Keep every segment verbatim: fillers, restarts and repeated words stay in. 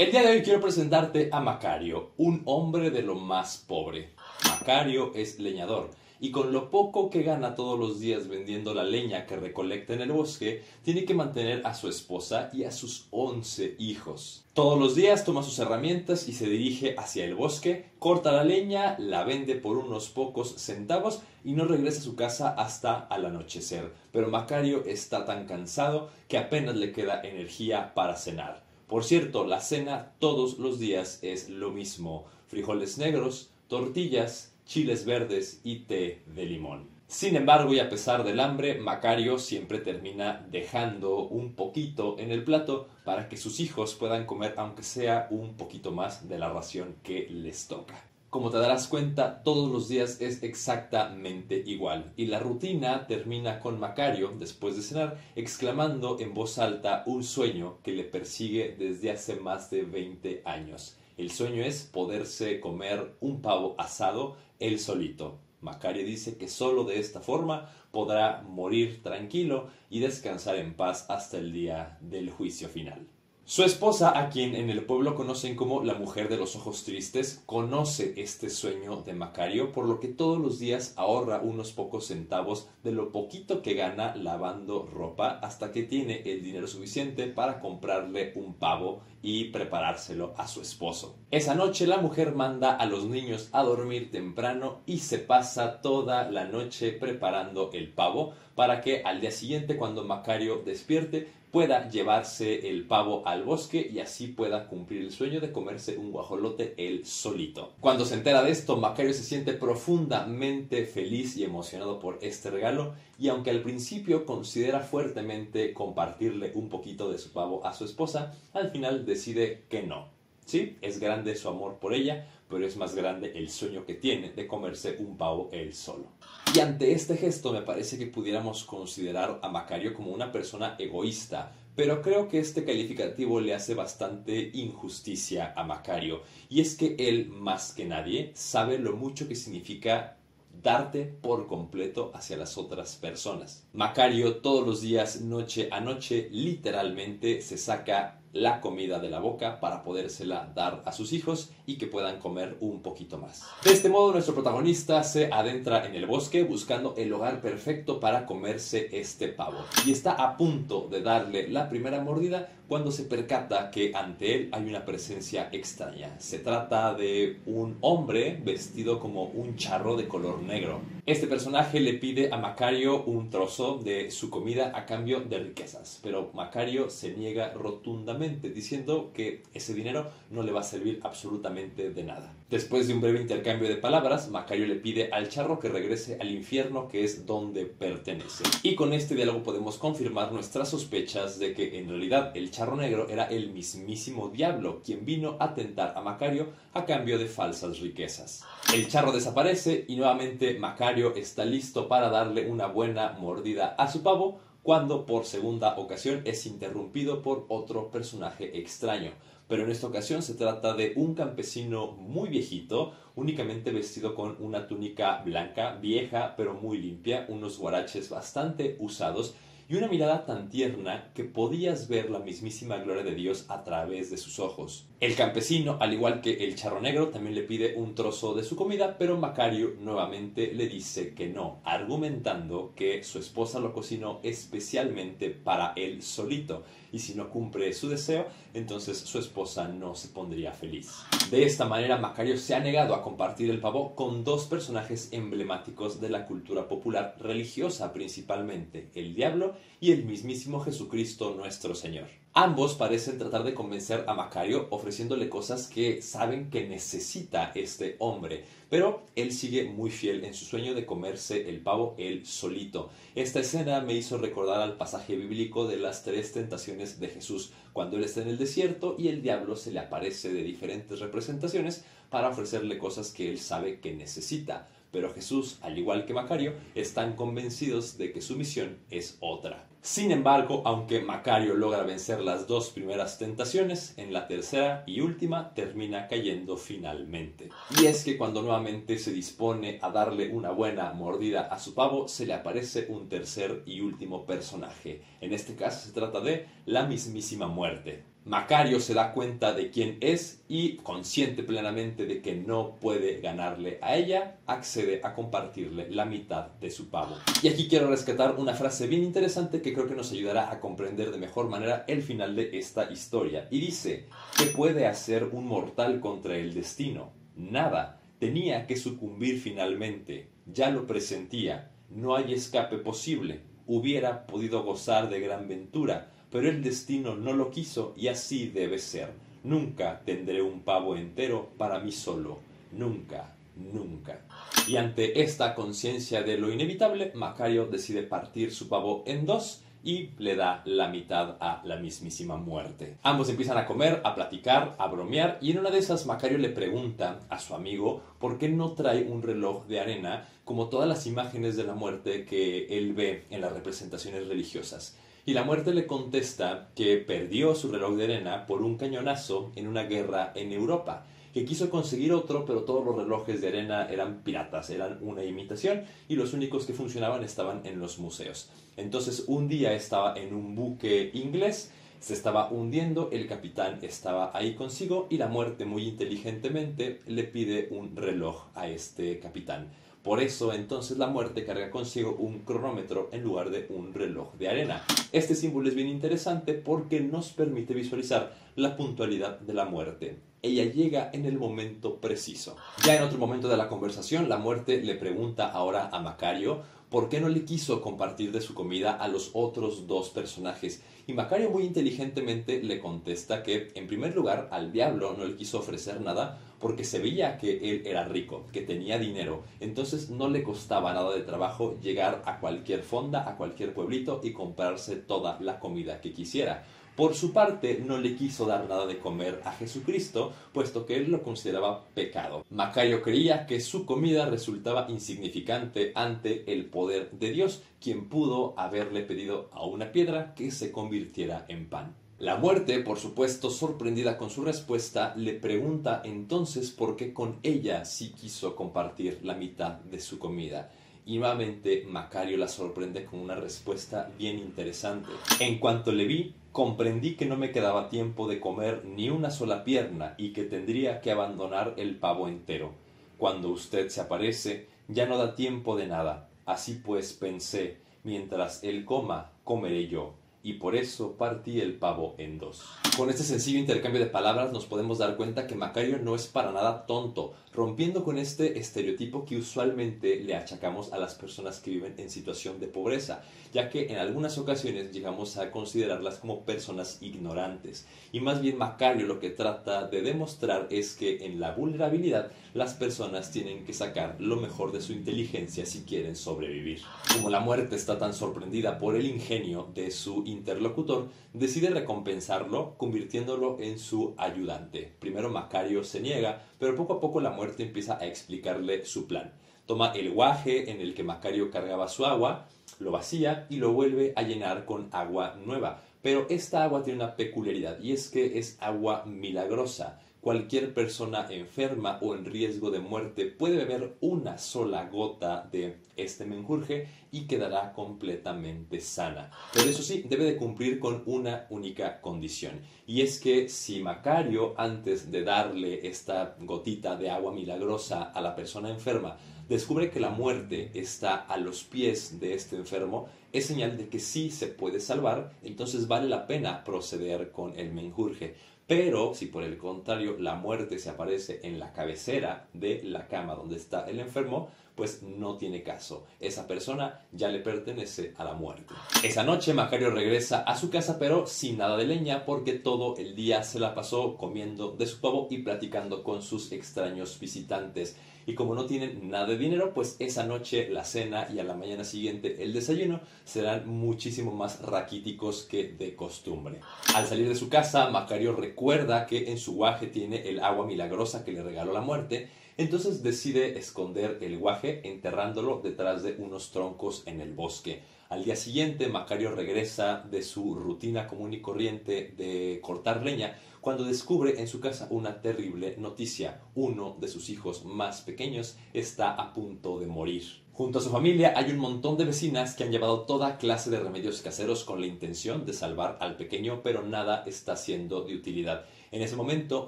El día de hoy quiero presentarte a Macario, un hombre de lo más pobre. Macario es leñador, y con lo poco que gana todos los días vendiendo la leña que recolecta en el bosque, tiene que mantener a su esposa y a sus once hijos. Todos los días toma sus herramientas y se dirige hacia el bosque, corta la leña, la vende por unos pocos centavos y no regresa a su casa hasta al anochecer. Pero Macario está tan cansado que apenas le queda energía para cenar. Por cierto, la cena todos los días es lo mismo: frijoles negros, tortillas, chiles verdes y té de limón. Sin embargo, y a pesar del hambre, Macario siempre termina dejando un poquito en el plato para que sus hijos puedan comer aunque sea un poquito más de la ración que les toca. Como te darás cuenta, todos los días es exactamente igual, y la rutina termina con Macario, después de cenar, exclamando en voz alta un sueño que le persigue desde hace más de veinte años. El sueño es poderse comer un pavo asado él solito. Macario dice que solo de esta forma podrá morir tranquilo y descansar en paz hasta el día del juicio final. Su esposa, a quien en el pueblo conocen como la mujer de los ojos tristes, conoce este sueño de Macario, por lo que todos los días ahorra unos pocos centavos de lo poquito que gana lavando ropa hasta que tiene el dinero suficiente para comprarle un pavo y preparárselo a su esposo. Esa noche la mujer manda a los niños a dormir temprano y se pasa toda la noche preparando el pavo para que al día siguiente, cuando Macario despierte, pueda llevarse el pavo al bosque y así pueda cumplir el sueño de comerse un guajolote él solito. Cuando se entera de esto, Macario se siente profundamente feliz y emocionado por este regalo, y aunque al principio considera fuertemente compartirle un poquito de su pavo a su esposa, al final decide que no. Sí, es grande su amor por ella, pero es más grande el sueño que tiene de comerse un pavo él solo. Y ante este gesto me parece que pudiéramos considerar a Macario como una persona egoísta, pero creo que este calificativo le hace bastante injusticia a Macario, y es que él, más que nadie, sabe lo mucho que significa darte por completo hacia las otras personas. Macario todos los días, noche a noche, literalmente se saca la comida de la boca para podérsela dar a sus hijos y que puedan comer un poquito más. De este modo, nuestro protagonista se adentra en el bosque buscando el hogar perfecto para comerse este pavo, y está a punto de darle la primera mordida cuando se percata que ante él hay una presencia extraña. Se trata de un hombre vestido como un charro de color negro. Este personaje le pide a Macario un trozo de su comida a cambio de riquezas, pero Macario se niega rotundamente, diciendo que ese dinero no le va a servir absolutamente de nada. Después de un breve intercambio de palabras, Macario le pide al charro que regrese al infierno, que es donde pertenece. Y con este diálogo podemos confirmar nuestras sospechas de que en realidad el charro negro era el mismísimo diablo, quien vino a tentar a Macario a cambio de falsas riquezas. El charro desaparece y nuevamente Macario está listo para darle una buena mordida a su pavo, cuando por segunda ocasión es interrumpido por otro personaje extraño. Pero en esta ocasión se trata de un campesino muy viejito, únicamente vestido con una túnica blanca, vieja pero muy limpia, unos guaraches bastante usados y una mirada tan tierna que podías ver la mismísima gloria de Dios a través de sus ojos. El campesino, al igual que el charro negro, también le pide un trozo de su comida, pero Macario nuevamente le dice que no, argumentando que su esposa lo cocinó especialmente para él solito, y si no cumple su deseo, entonces su esposa no se pondría feliz. De esta manera, Macario se ha negado a compartir el pavo con dos personajes emblemáticos de la cultura popular religiosa principalmente, el diablo y el mismísimo Jesucristo nuestro Señor. Ambos parecen tratar de convencer a Macario ofreciéndole cosas que saben que necesita este hombre, pero él sigue muy fiel en su sueño de comerse el pavo él solito. Esta escena me hizo recordar al pasaje bíblico de las tres tentaciones de Jesús, cuando él está en el desierto y el diablo se le aparece de diferentes representaciones para ofrecerle cosas que él sabe que necesita. Pero Jesús, al igual que Macario, están convencidos de que su misión es otra. Sin embargo, aunque Macario logra vencer las dos primeras tentaciones, en la tercera y última termina cayendo finalmente. Y es que cuando nuevamente se dispone a darle una buena mordida a su pavo, se le aparece un tercer y último personaje. En este caso se trata de la mismísima muerte. Macario se da cuenta de quién es y, consciente plenamente de que no puede ganarle a ella, accede a compartirle la mitad de su pavo. Y aquí quiero rescatar una frase bien interesante que creo que nos ayudará a comprender de mejor manera el final de esta historia. Y dice: ¿qué puede hacer un mortal contra el destino? Nada. Tenía que sucumbir finalmente. Ya lo presentía. No hay escape posible. Hubiera podido gozar de gran ventura, pero el destino no lo quiso y así debe ser. Nunca tendré un pavo entero para mí solo. Nunca, nunca. Y ante esta conciencia de lo inevitable, Macario decide partir su pavo en dos y le da la mitad a la mismísima muerte. Ambos empiezan a comer, a platicar, a bromear, y en una de esas Macario le pregunta a su amigo por qué no trae un reloj de arena como todas las imágenes de la muerte que él ve en las representaciones religiosas. Y la muerte le contesta que perdió su reloj de arena por un cañonazo en una guerra en Europa, que quiso conseguir otro, pero todos los relojes de arena eran piratas, eran una imitación, y los únicos que funcionaban estaban en los museos. Entonces un día estaba en un buque inglés, se estaba hundiendo, el capitán estaba ahí consigo, y la muerte muy inteligentemente le pide un reloj a este capitán. Por eso entonces la muerte carga consigo un cronómetro en lugar de un reloj de arena. Este símbolo es bien interesante porque nos permite visualizar la puntualidad de la muerte. Ella llega en el momento preciso. Ya en otro momento de la conversación, la muerte le pregunta ahora a Macario por qué no le quiso compartir de su comida a los otros dos personajes. Y Macario muy inteligentemente le contesta que, en primer lugar, al diablo no le quiso ofrecer nada porque se veía que él era rico, que tenía dinero. Entonces no le costaba nada de trabajo llegar a cualquier fonda, a cualquier pueblito y comprarse toda la comida que quisiera. Por su parte, no le quiso dar nada de comer a Jesucristo, puesto que él lo consideraba pecado. Macario creía que su comida resultaba insignificante ante el poder de Dios, quien pudo haberle pedido a una piedra que se convirtiera en pan. La muerte, por supuesto, sorprendida con su respuesta, le pregunta entonces por qué con ella sí quiso compartir la mitad de su comida. Y nuevamente Macario la sorprende con una respuesta bien interesante. En cuanto le vi, comprendí que no me quedaba tiempo de comer ni una sola pierna y que tendría que abandonar el pavo entero. Cuando usted se aparece, ya no da tiempo de nada. Así pues pensé, mientras él coma, comeré yo. Y por eso partí el pavo en dos. Con este sencillo intercambio de palabras nos podemos dar cuenta que Macario no es para nada tonto, rompiendo con este estereotipo que usualmente le achacamos a las personas que viven en situación de pobreza, ya que en algunas ocasiones llegamos a considerarlas como personas ignorantes. Y más bien Macario lo que trata de demostrar es que en la vulnerabilidad las personas tienen que sacar lo mejor de su inteligencia si quieren sobrevivir. Como la muerte está tan sorprendida por el ingenio de su interlocutor, decide recompensarlo convirtiéndolo en su ayudante. Primero Macario se niega, pero poco a poco la muerte empieza a explicarle su plan. Toma el guaje en el que Macario cargaba su agua, lo vacía y lo vuelve a llenar con agua nueva. Pero esta agua tiene una peculiaridad y es que es agua milagrosa. Cualquier persona enferma o en riesgo de muerte puede beber una sola gota de este menjurje y quedará completamente sana. Pero eso sí, debe de cumplir con una única condición. Y es que si Macario, antes de darle esta gotita de agua milagrosa a la persona enferma, descubre que la muerte está a los pies de este enfermo, es señal de que sí se puede salvar, entonces vale la pena proceder con el menjurje. Pero si por el contrario la muerte se aparece en la cabecera de la cama donde está el enfermo, pues no tiene caso. Esa persona ya le pertenece a la muerte. Esa noche Macario regresa a su casa pero sin nada de leña porque todo el día se la pasó comiendo de su pavo y platicando con sus extraños visitantes. Y como no tienen nada de dinero, pues esa noche la cena y a la mañana siguiente el desayuno serán muchísimo más raquíticos que de costumbre. Al salir de su casa, Macario recuerda que en su guaje tiene el agua milagrosa que le regaló la muerte. Entonces decide esconder el guaje enterrándolo detrás de unos troncos en el bosque. Al día siguiente, Macario regresa de su rutina común y corriente de cortar leña cuando descubre en su casa una terrible noticia. Uno de sus hijos más pequeños está a punto de morir. Junto a su familia hay un montón de vecinas que han llevado toda clase de remedios caseros con la intención de salvar al pequeño, pero nada está siendo de utilidad. En ese momento,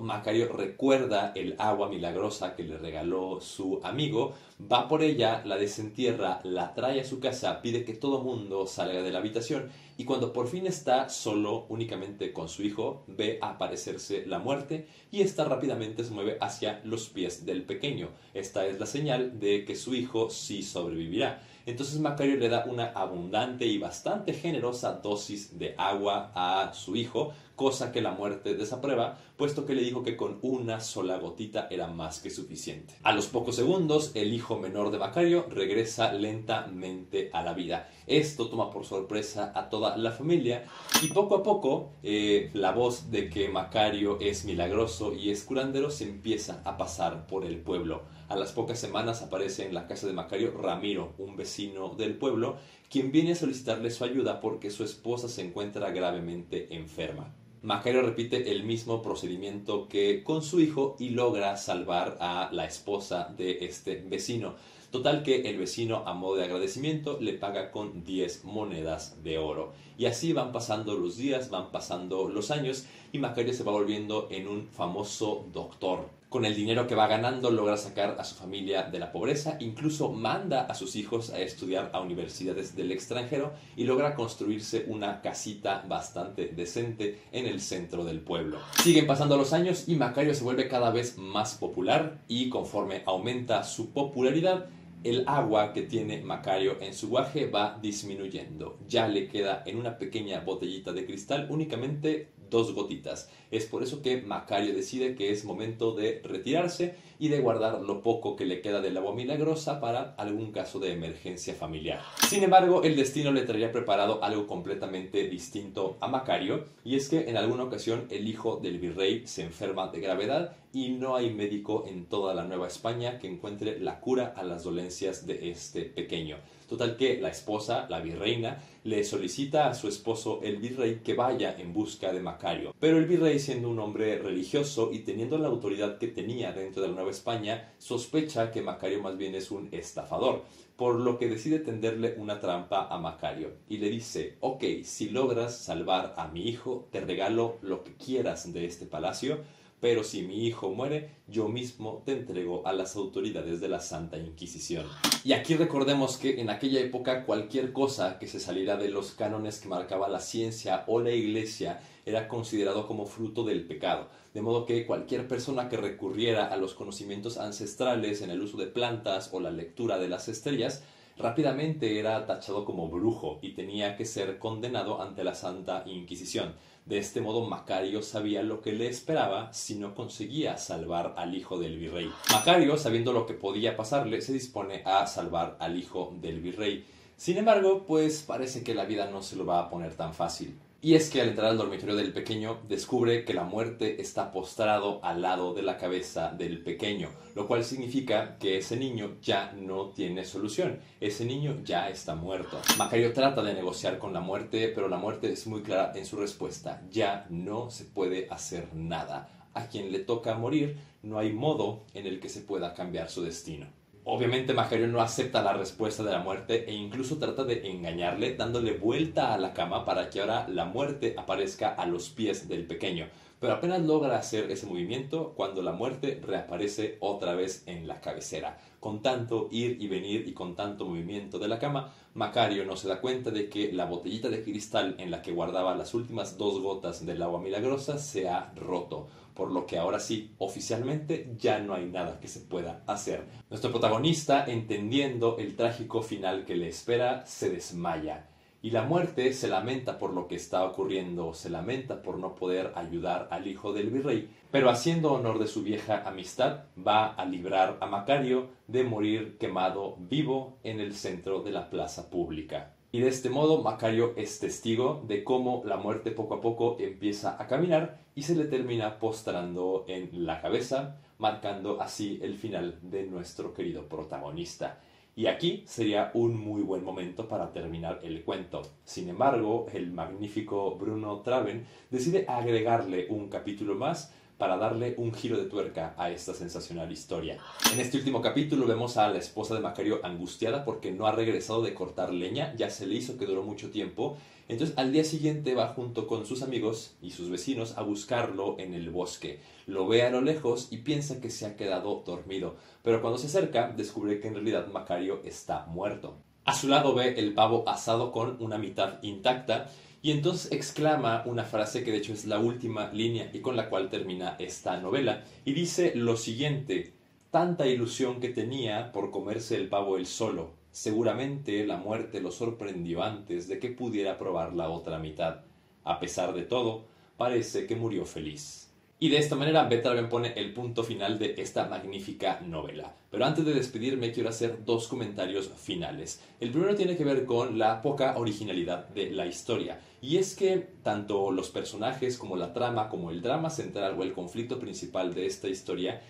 Macario recuerda el agua milagrosa que le regaló su amigo, va por ella, la desentierra, la trae a su casa, pide que todo mundo salga de la habitación y cuando por fin está solo, únicamente con su hijo, ve aparecerse la muerte y esta rápidamente se mueve hacia los pies del pequeño. Esta es la señal de que su hijo sí sobrevivirá. Entonces Macario le da una abundante y bastante generosa dosis de agua a su hijo, cosa que la muerte desaprueba, puesto que le dijo que con una sola gotita era más que suficiente. A los pocos segundos, el hijo menor de Macario regresa lentamente a la vida. Esto toma por sorpresa a toda la familia y poco a poco eh, la voz de que Macario es milagroso y es curandero se empieza a pasar por el pueblo. A las pocas semanas aparece en la casa de Macario Ramiro, un vecino del pueblo, quien viene a solicitarle su ayuda porque su esposa se encuentra gravemente enferma. Macario repite el mismo procedimiento que con su hijo y logra salvar a la esposa de este vecino. Total que el vecino, a modo de agradecimiento, le paga con diez monedas de oro. Y así van pasando los días, van pasando los años y Macario se va volviendo en un famoso doctor. Con el dinero que va ganando logra sacar a su familia de la pobreza, incluso manda a sus hijos a estudiar a universidades del extranjero y logra construirse una casita bastante decente en el centro del pueblo. Siguen pasando los años y Macario se vuelve cada vez más popular y conforme aumenta su popularidad, el agua que tiene Macario en su guaje va disminuyendo. Ya le queda en una pequeña botellita de cristal únicamente dos gotitas. Es por eso que Macario decide que es momento de retirarse y de guardar lo poco que le queda del agua milagrosa para algún caso de emergencia familiar. Sin embargo, el destino le traería preparado algo completamente distinto a Macario, y es que en alguna ocasión el hijo del virrey se enferma de gravedad y no hay médico en toda la Nueva España que encuentre la cura a las dolencias de este pequeño. Total que la esposa, la virreina, le solicita a su esposo el virrey que vaya en busca de Macario. Pero el virrey, siendo un hombre religioso y teniendo la autoridad que tenía dentro de la Nueva España, sospecha que Macario más bien es un estafador, por lo que decide tenderle una trampa a Macario y le dice: ok, si logras salvar a mi hijo, te regalo lo que quieras de este palacio, pero si mi hijo muere, yo mismo te entrego a las autoridades de la Santa Inquisición. Y aquí recordemos que en aquella época cualquier cosa que se saliera de los cánones que marcaba la ciencia o la iglesia era considerado como fruto del pecado. De modo que cualquier persona que recurriera a los conocimientos ancestrales en el uso de plantas o la lectura de las estrellas, rápidamente era tachado como brujo y tenía que ser condenado ante la Santa Inquisición. De este modo Macario sabía lo que le esperaba si no conseguía salvar al hijo del virrey. Macario, sabiendo lo que podía pasarle, se dispone a salvar al hijo del virrey. Sin embargo, pues parece que la vida no se lo va a poner tan fácil. Y es que al entrar al dormitorio del pequeño, descubre que la muerte está postrado al lado de la cabeza del pequeño, lo cual significa que ese niño ya no tiene solución, ese niño ya está muerto. Macario trata de negociar con la muerte, pero la muerte es muy clara en su respuesta: ya no se puede hacer nada. A quien le toca morir, no hay modo en el que se pueda cambiar su destino. Obviamente Macario no acepta la respuesta de la muerte e incluso trata de engañarle dándole vuelta a la cama para que ahora la muerte aparezca a los pies del pequeño. Pero apenas logra hacer ese movimiento cuando la muerte reaparece otra vez en la cabecera. Con tanto ir y venir y con tanto movimiento de la cama, Macario no se da cuenta de que la botellita de cristal en la que guardaba las últimas dos gotas del agua milagrosa se ha roto. Por lo que ahora sí, oficialmente, ya no hay nada que se pueda hacer. Nuestro protagonista, entendiendo el trágico final que le espera, se desmaya. Y la muerte se lamenta por lo que está ocurriendo, se lamenta por no poder ayudar al hijo del virrey, pero haciendo honor de su vieja amistad, va a librar a Macario de morir quemado vivo en el centro de la plaza pública. Y de este modo Macario es testigo de cómo la muerte poco a poco empieza a caminar y se le termina postrando en la cabeza, marcando así el final de nuestro querido protagonista. Y aquí sería un muy buen momento para terminar el cuento. Sin embargo, el magnífico Bruno Traven decide agregarle un capítulo más para darle un giro de tuerca a esta sensacional historia. En este último capítulo vemos a la esposa de Macario angustiada porque no ha regresado de cortar leña, ya se le hizo que duró mucho tiempo. Entonces al día siguiente va junto con sus amigos y sus vecinos a buscarlo en el bosque. Lo ve a lo lejos y piensa que se ha quedado dormido, pero cuando se acerca descubre que en realidad Macario está muerto. A su lado ve el pavo asado con una mitad intacta y entonces exclama una frase que de hecho es la última línea y con la cual termina esta novela. Y dice lo siguiente: tanta ilusión que tenía por comerse el pavo él solo. Seguramente la muerte lo sorprendió antes de que pudiera probar la otra mitad. A pesar de todo, parece que murió feliz. Y de esta manera Traven pone el punto final de esta magnífica novela. Pero antes de despedirme quiero hacer dos comentarios finales. El primero tiene que ver con la poca originalidad de la historia. Y es que tanto los personajes como la trama, como el drama central o el conflicto principal de esta historia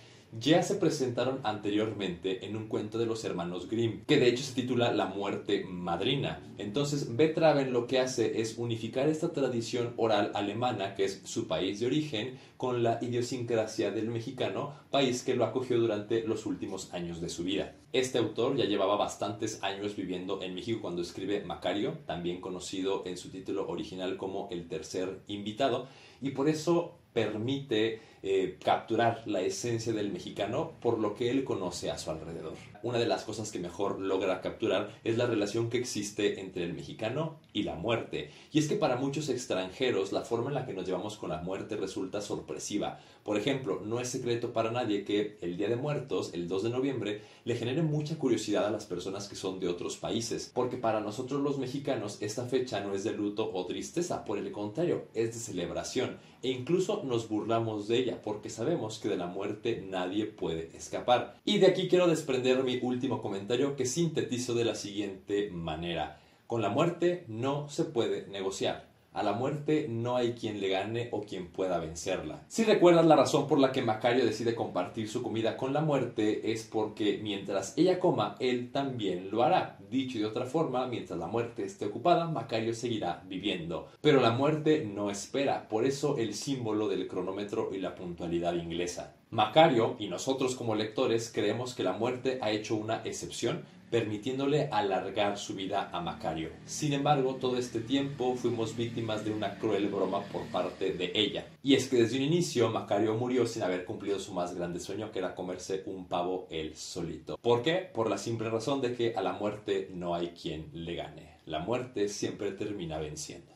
ya se presentaron anteriormente en un cuento de los hermanos Grimm, que de hecho se titula La Muerte Madrina. Entonces, Traven lo que hace es unificar esta tradición oral alemana, que es su país de origen, con la idiosincrasia del mexicano, país que lo acogió durante los últimos años de su vida. Este autor ya llevaba bastantes años viviendo en México cuando escribe Macario, también conocido en su título original como El Tercer Invitado, y por eso permite eh, capturar la esencia del mexicano por lo que él conoce a su alrededor. Una de las cosas que mejor logra capturar es la relación que existe entre el mexicano y la muerte. Y es que para muchos extranjeros la forma en la que nos llevamos con la muerte resulta sorpresiva. Por ejemplo, no es secreto para nadie que el Día de Muertos, el dos de noviembre, le genere mucha curiosidad a las personas que son de otros países, porque para nosotros los mexicanos esta fecha no es de luto o tristeza, por el contrario, es de celebración. E incluso nos burlamos de ella porque sabemos que de la muerte nadie puede escapar. Y de aquí quiero desprender mi último comentario, que sintetizo de la siguiente manera: con la muerte no se puede negociar. A la muerte no hay quien le gane o quien pueda vencerla. Si recuerdas, la razón por la que Macario decide compartir su comida con la muerte es porque mientras ella coma, él también lo hará. Dicho de otra forma, mientras la muerte esté ocupada, Macario seguirá viviendo. Pero la muerte no espera, por eso el símbolo del cronómetro y la puntualidad inglesa. Macario y nosotros como lectores creemos que la muerte ha hecho una excepción, permitiéndole alargar su vida a Macario. Sin embargo, todo este tiempo fuimos víctimas de una cruel broma por parte de ella. Y es que desde un inicio Macario murió sin haber cumplido su más grande sueño, que era comerse un pavo él solito. ¿Por qué? Por la simple razón de que a la muerte no hay quien le gane. La muerte siempre termina venciendo.